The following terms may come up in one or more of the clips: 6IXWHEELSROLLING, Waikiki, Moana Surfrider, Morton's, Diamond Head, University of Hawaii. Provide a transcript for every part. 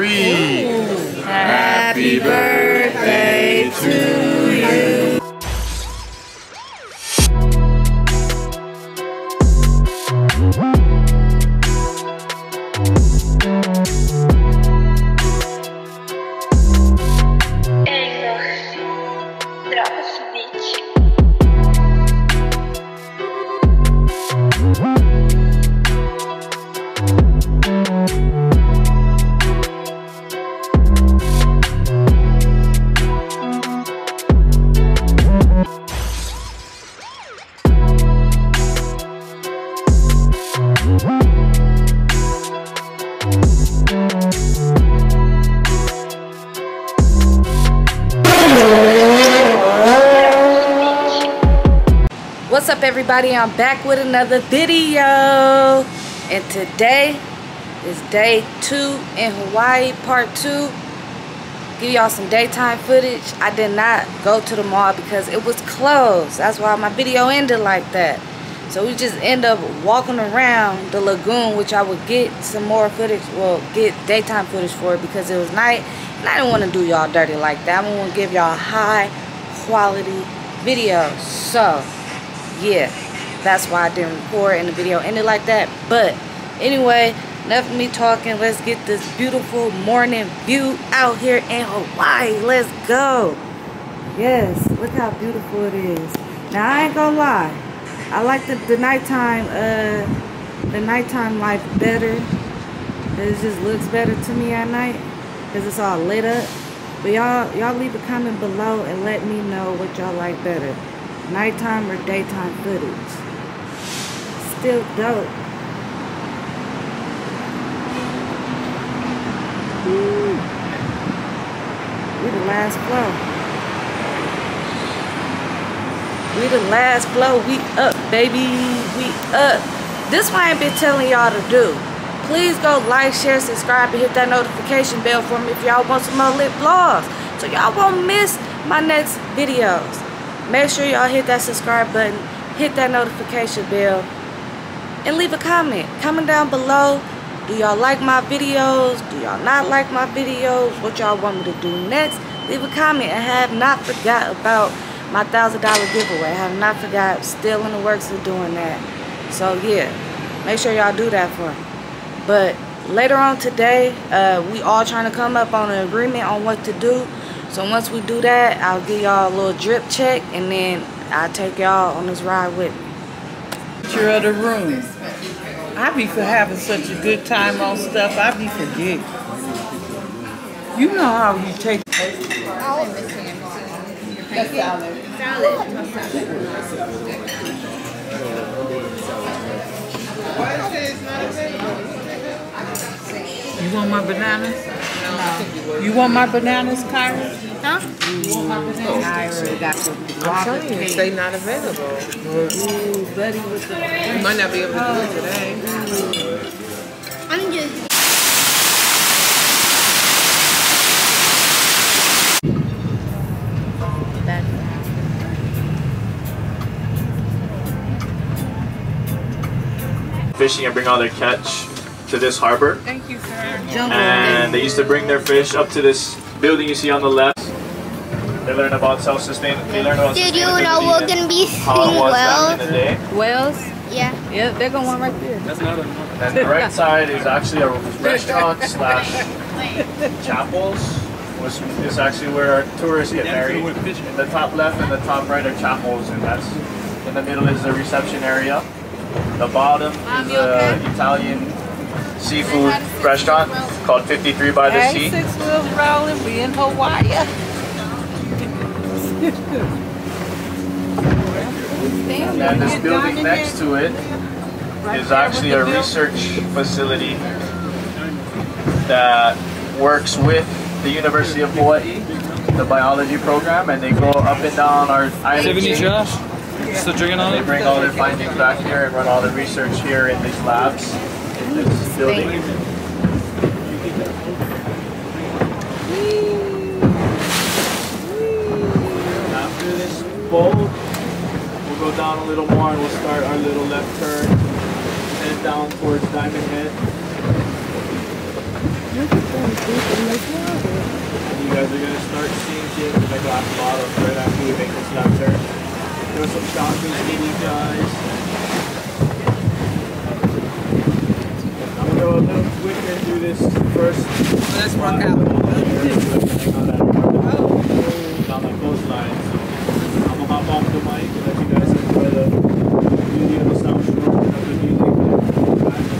3. Ooh. Happy birthday to you. What's up, everybody? I'm back with another video, and today is day 2 in Hawaii, part 2. Give y'all some daytime footage. I did not go to the mall because it was closed. That's why my video ended like that. So we just end up walking around the lagoon, which I would get some more footage, well, get daytime footage for it because it was night, and I didn't want to do y'all dirty like that. I want to give y'all high quality videos. So yeah, that's why I didn't record and the video ended like that. But anyway, enough of me talking. Let's get this beautiful morning view out here in Hawaii. Let's go. Yes, look how beautiful it is. Now I ain't gonna lie, I like the nighttime life better. It just looks better to me at night because it's all lit up. But y'all leave a comment below and let me know what y'all like better, nighttime or daytime footage. Still dope. Ooh. We the last flow. We the last flow. We up, baby. We up. This what I ain't been telling y'all to do. Please go like, share, subscribe, and hit that notification bell for me if y'all want some more lit vlogs, so y'all won't miss my next videos. Make sure y'all hit that subscribe button, hit that notification bell, and leave a comment. Comment down below. Do y'all like my videos? Do y'all not like my videos? What y'all want me to do next? Leave a comment. I have not forgot about my $1,000 giveaway. I have not forgot. Still in the works of doing that. So yeah, make sure y'all do that for me. But later on today, we all trying to come up on an agreement on what to do. So once we do that, I'll give y'all a little drip check, and then I'll take y'all on this ride with me. Picture of the room. I be for having such a good time on stuff, I be forgetting. You know how you take... That's salad. Salad. You want my bananas? You want my bananas, Kyra? Huh? You want my bananas? Kyra got the guava cake. They not available. Ooh, buddy, with the... You might not be able to do it today. Ooh. I'm just... Fishing and bring all their catch to this harbor. Thank you, sir. And they used to bring their fish up to this building you see on the left. They learn about self-sustainability. They learn about Dude, you know we're gonna be seeing whales. Whales? Yeah. Yep, they're gonna one right there. That's another one. And the right side is actually a restaurant slash chapels, which is actually where our tourists get married. In the top left and the top right are chapels, and that's in the middle is the reception area. The bottom is the Italian seafood restaurant called 53 by the Sea. 6 wheels rolling, we in Hawaii. And this building next to it is actually a research facility that works with the University of Hawaii, the biology program, and they go up and down our island chain. Still drinking on it? They bring all their findings back here and run all the research here in these labs. This building. After this bowl, we'll go down a little more and we'll start our little left turn, head down towards Diamond Head. down deep in the water. You guys are going to start seeing shit with my glass bottles right after we make this left turn. Throw some shockers in you guys. I'm going to go a little quicker and do this first. Let's work out. Oh. On my coastline. So I'm going to hop off the mic and let you guys enjoy the beauty of the sound show of the music.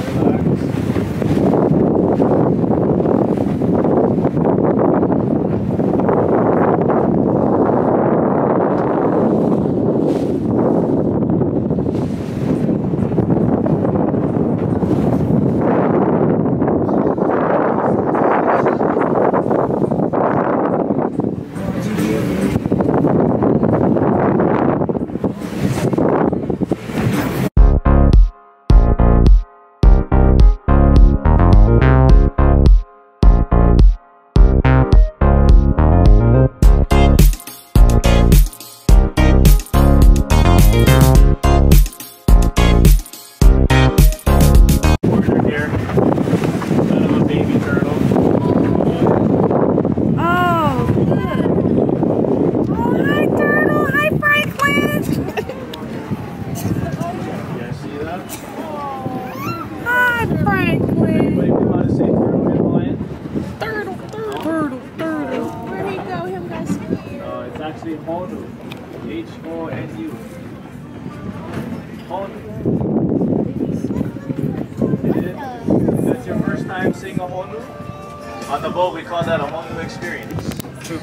On the boat, we call that a whole new experience. True.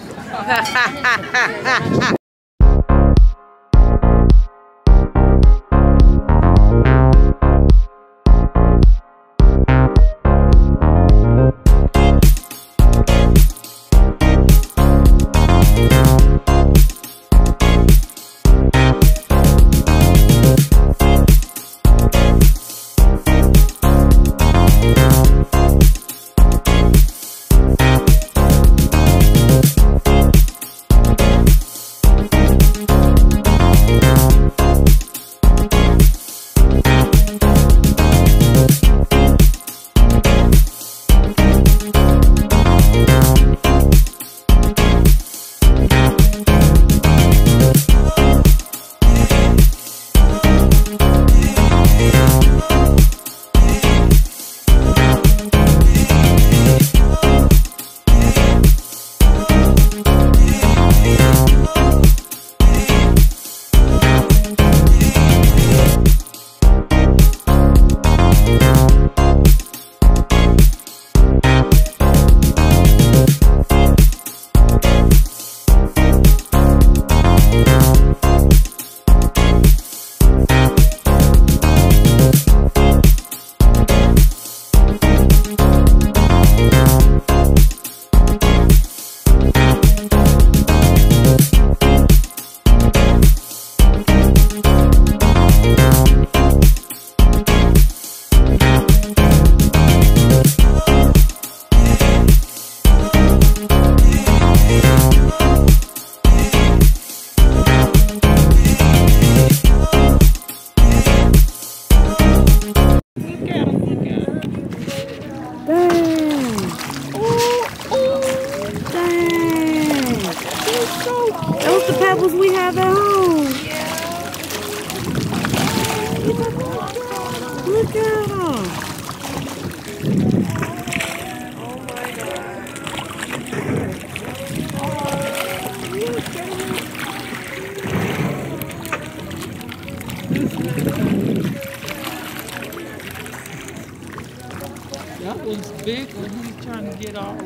That one's big when he's trying to get off.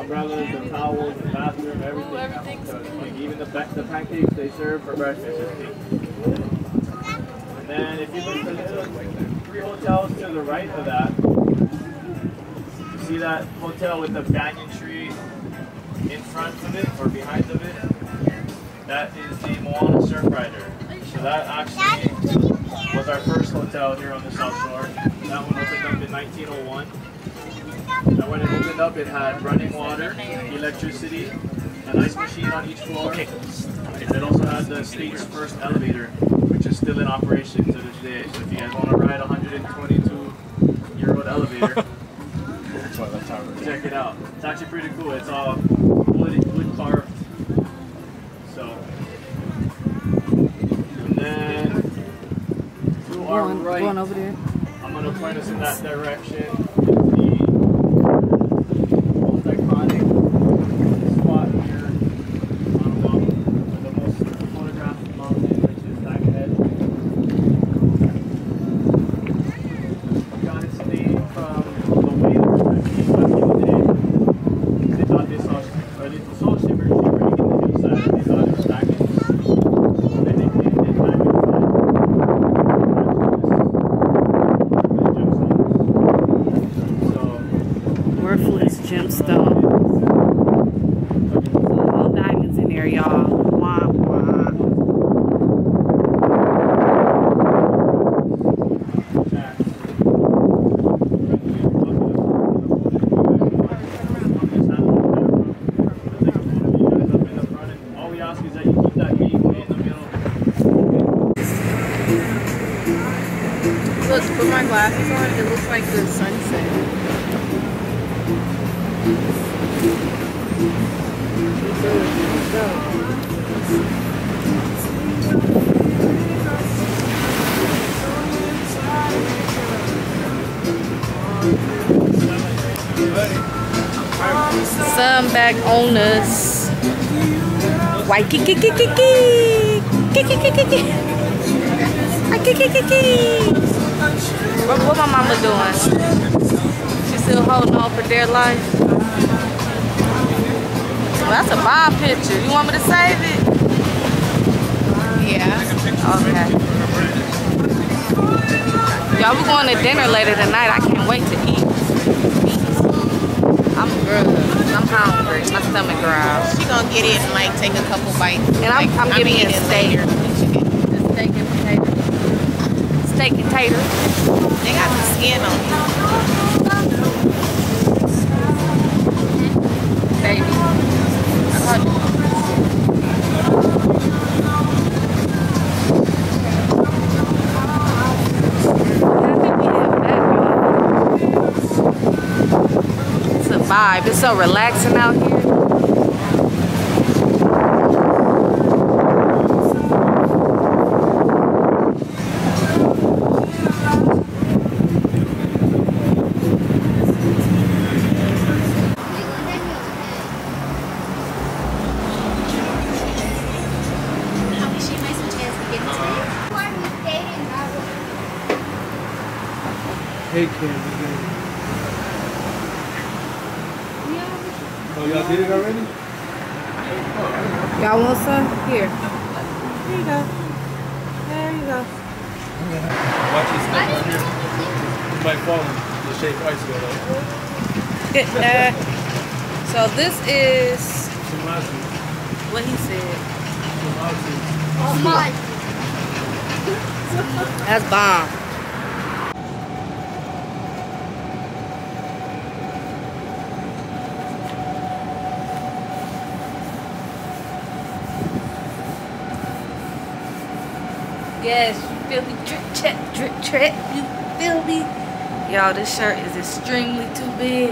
Umbrellas, the towels, the bathroom, everything. Oh, everything's like, even the pancakes they serve for breakfast is big. And then if you look at the three hotels to the right of that, you see that hotel with the banyan tree in front of it or behind of it? That is the Moana Surfrider. So that actually was our first hotel here on the South Shore. That one opened up in 1901. And when it opened up, it had running water, electricity, an ice machine on each floor. It also had the state's first elevator, which is still in operation to this day. So if you guys want to ride 122 here. Check it out. It's actually pretty cool. It's all wood carved. So, and then to our right, going over there. I'm going to point us in that direction. The iconic spot here on the most photographed mountain, which is Diamond Head. Got its name from the way that they thought they saw, or they saw shimmering in the hillside, they thought it was diamonds. Gemstone. All diamonds in there, y'all. Wah, wah. All we ask is that you keep that gate in the middle. Look, put my glasses on, it looks like the sunset. Sun back on us. Waikiki, what my mama doing? She's still holding on for dear life. Well, that's a bomb picture. You want me to save it? Yeah. Okay. Y'all, we're going to dinner later tonight. I can't wait to eat. I'm good. I'm hungry. My stomach growls. She gonna get it and like take a couple bites. And I'm getting it steak. Steak and potatoes. Steak and taters. They got the skin on it. Baby. Vibe. It's so relaxing out here. Hey, Kim. Oh, y'all did it already? Y'all want some? Here. Here you go. There you go. Watch this stuff on here. You might fall in the shape ice go though. So this is... what he said. Oh my. That's bomb. Yes, you feel me? Drip, check, drip, trip. You feel me? Y'all, this shirt is extremely too big,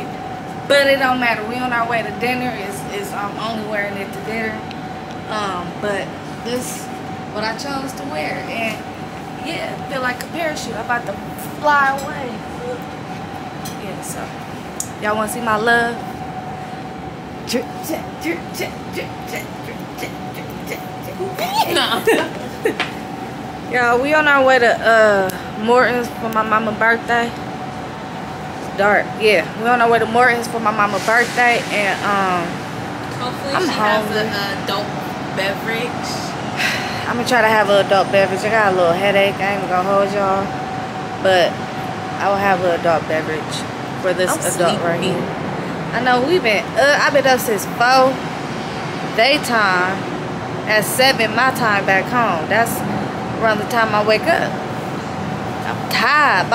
but it don't matter. We on our way to dinner. It's I'm only wearing it to dinner. But this what I chose to wear, and yeah, I feel like a parachute. I'm about to fly away. Yeah, so y'all want to see my love? Drip, check, drip, check, drip, check, drip, check, drip, check, drip, check. Y'all, we on our way to Morton's for my mama's birthday. It's dark. Yeah, we on our way to Morton's for my mama's birthday, and hopefully I'm hungry. Has an adult beverage. I'm gonna try to have an adult beverage. I got a little headache. I ain't gonna hold y'all, but I will have an adult beverage for this adult right here. I know we've been. I've been up since 4 daytime. At 7 my time back home. That's around the time I wake up. I'm tired.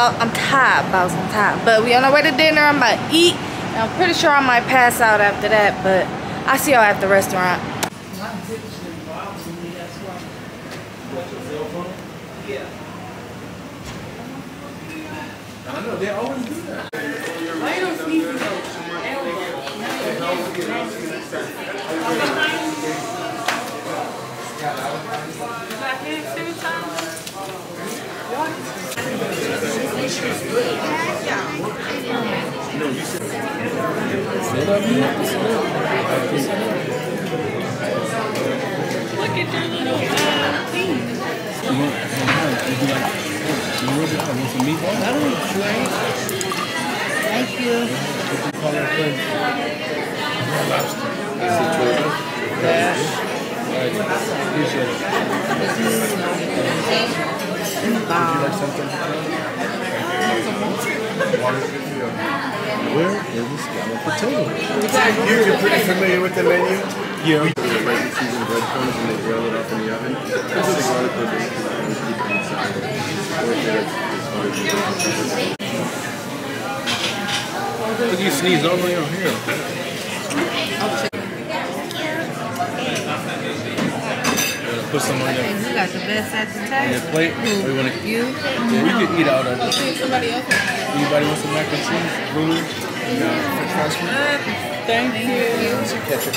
But we on our way to dinner. I'm about to eat. And I'm pretty sure I might pass out after that. But I'll see y'all at the restaurant. My ticket is involved to me. That's why. What, your cell phone? Yeah. I know. They always do that. Look at their little Where is the scallop potato? You're pretty familiar with the menu? Yeah. Seasoned bread crumbs and they grill it up in the oven. Look, you sneeze all the way over here. Put some on there. You got the best at the table. Your plate? We want to. You? We could eat out of it. Anybody want some mac and cheese? Really? No. Thank you. Ketchup is I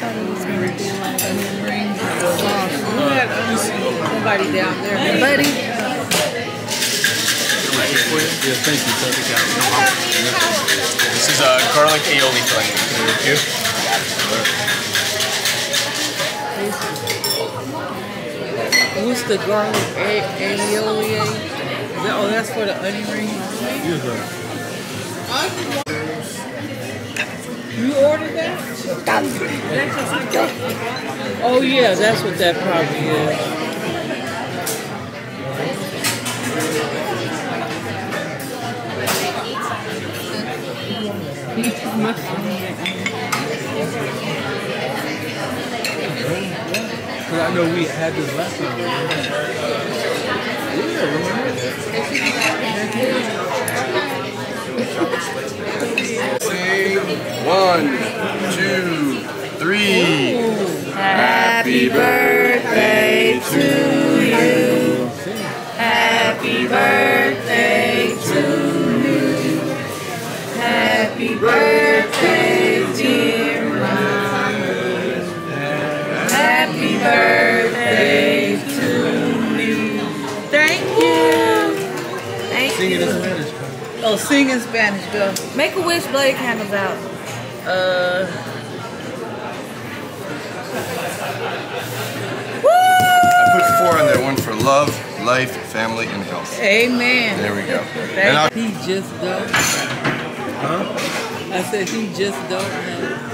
thought it was going to be like a ring or somebody down there. Hey, buddy. Yeah, thank you. This is a garlic aioli filling. Can you do it? What's the garlic aioli? Oh, that's for the onion ring? Yeah. You ordered that? Oh yeah, that's what that probably is. Cause I know we had this last time. Yeah, remember? One, two, three. Happy birthday to you. Happy birthday to you. Happy birthday, dear Mama. Happy birthday to you. Thank you. Thank you. Sing it in Spanish. Oh, sing in Spanish, girl. Make a wish, Blake Handles out. Woo! I put four in there, one for love, life, family, and health. Amen. There we go. And he just don't know. Huh? I said he just don't know.